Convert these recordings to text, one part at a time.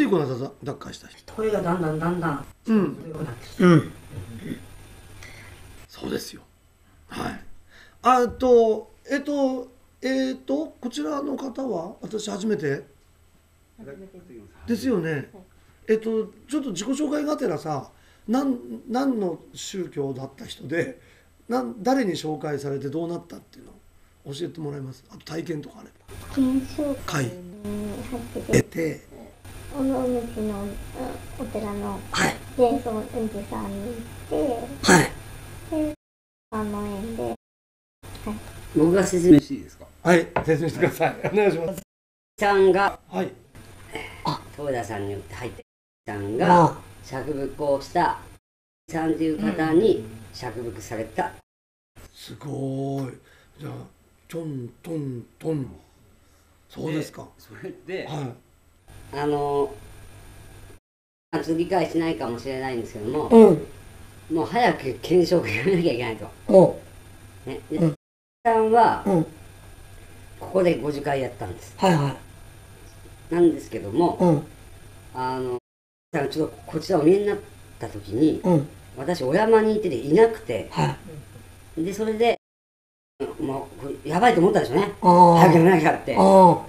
ついこの間脱会した人、声がだんだんうんそうですよ。はい。あとこちらの方は私初めてですよね。ちょっと自己紹介がてらさ、何の宗教だった人で誰に紹介されてどうなったっていうのを教えてもらえます？あと体験とかあれば。検証会に入ってて、尾道のお寺の伝送運転さんに行って、はい、で3万円で、はい、僕が説明していいですか？はい、説明してください、お願いします。さんが、はい、東田さんによって入って、さんが釈仏をしたさんという方に釈仏された。すごーい。じゃあトントントン。そうですか。それで、はい、理解しないかもしれないんですけども、うん、もう早く検証をやらなきゃいけないと。ね、うん、さんは、うん、ここで50回やったんです。はいはい。なんですけども、うん、ちょっとこちらお見えになった時に、うん、私お山にいてでいなくて、はい、でそれでもうやばいと思ったんでしょうね、早くやらなきゃって。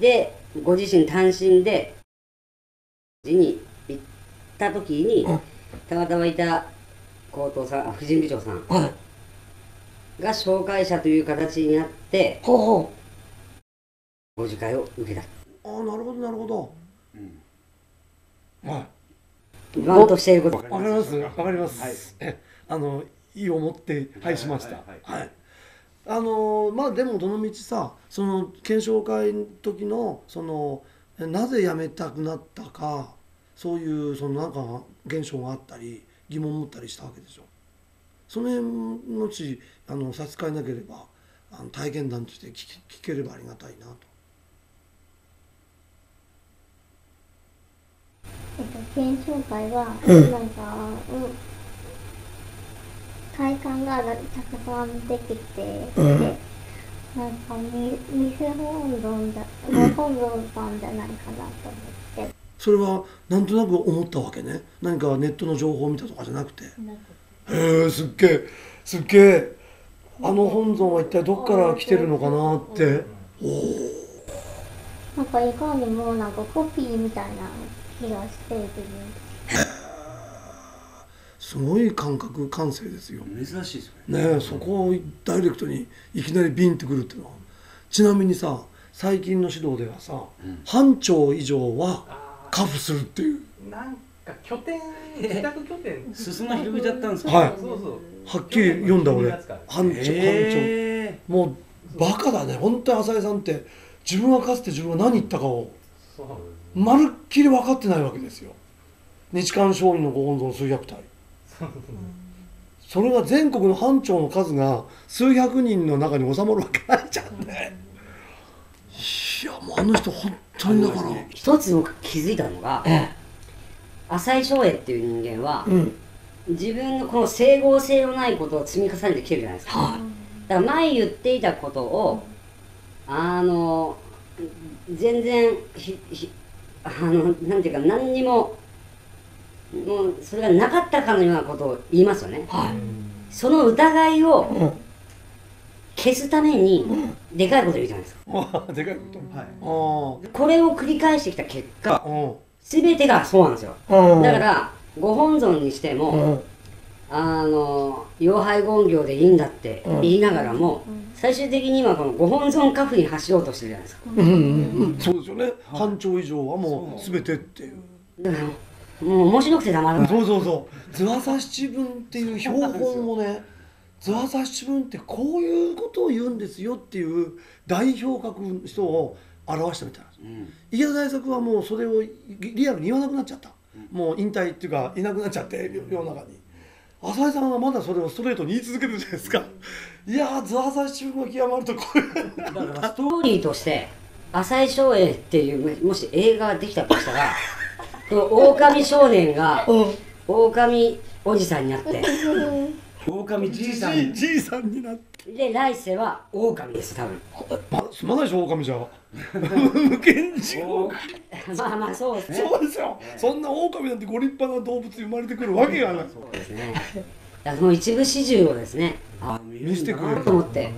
でご自身単身で寺に行った時に、うん、たまたまいた高等さん、婦人部長さんが紹介者という形になって、はい、ご受戒を受けた。ああ、なるほどなるほど。はい。言わんとしていることわかります、わかります。意を持って拝しました。はい。まあでもどの道さ、その検証会の時のそのなぜ辞めたくなったか、そういうそのなんか現象があったり疑問を持ったりしたわけでしょ。その辺のうち差し支えなければ体験談として聞ければありがたいなと。検証会は、なんか、快感がたくさん出てきて、なんか、ご本尊さんじゃないかなと思って。それは、なんとなく思ったわけね。何かネットの情報を見たとかじゃなくて。へえ、すっげえ、すっげえ。本尊は一体どこから来てるのかなって。おお。なんか、いかにも、なんかコピーみたいな。すごい感覚感性ですよ。珍しいですね。そこをダイレクトにいきなりビンってくるっていうのは。ちなみにさ、最近の指導ではさ、半町以上はカフするっていう。なんか拠点、自宅拠点、進ま広げちゃったんですか。はい。はっきり読んだ俺。半町。もうバカだね。本当に浅井さんって自分はかつて自分は何言ったかを。まるっきり分かってないわけですよ。日刊商人のご本尊数百体、それが全国の班長の数が数百人の中に収まるわけないじゃんね。いや、もう人本当にだから一つ僕気づいたのが、浅井翔英っていう人間は、自分のこの整合性のないことを積み重ねてきてるじゃないですか、だから前言っていたことを全然なんていうか、何にももうそれがなかったかのようなことを言いますよね、はい、その疑いを消すためにでかいこと言うじゃないですか、でかいこと、はい、これを繰り返してきた結果、全てがそうなんですよ。だからご本尊にしても妖拝言行でいいんだって言いながらも、最終的にはこのご本尊家父に走ろうとしてるじゃないですか。そうですよね。半町以上はもう全てっていう。だからもう面白くてたまらない。そう。図朝七分っていう標本もね、図朝七分ってこういうことを言うんですよっていう代表格の人を表したみたいなんです。池田大作はもうそれをリアルに言わなくなっちゃった。もう引退っていうかいなくなっちゃって世の中に。浅井さんはまだそれをストレートに言い続けてるじゃないですか。いやー、図朝七分が極まるとこれだからストーリーとして浅井翔英っていうもし映画ができたとしたら、この狼少年が狼おじさんになって狼じいさんになってで来世は狼です。多分すまないでしょ、狼じゃ無限人狼まあまあそうですね。そうですよ。そんな狼なんてご立派な動物生まれてくるわけがない。そうですね。だからもう一部始終をですね。見せてくれると思って。